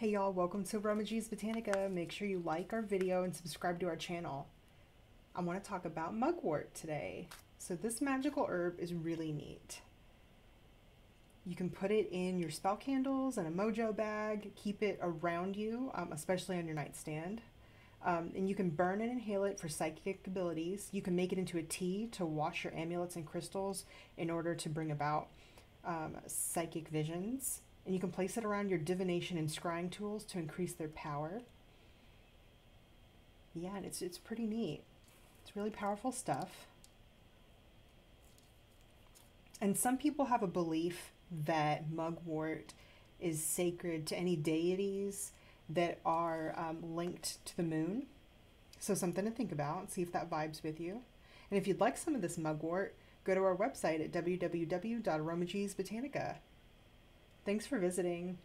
Hey y'all, welcome to AromaG's Botanica. Make sure you like our video and subscribe to our channel. I want to talk about mugwort today. So this magical herb is really neat. You can put it in your spell candles and a mojo bag, keep it around you, especially on your nightstand. And you can burn and inhale it for psychic abilities. You can make it into a tea to wash your amulets and crystals in order to bring about psychic visions. And you can place it around your divination and scrying tools to increase their power. Yeah, and it's pretty neat. It's really powerful stuff. And some people have a belief that mugwort is sacred to any deities that are linked to the moon. So something to think about and see if that vibes with you. And if you'd like some of this mugwort, go to our website at www.aromagsbotanica.com. Thanks for visiting.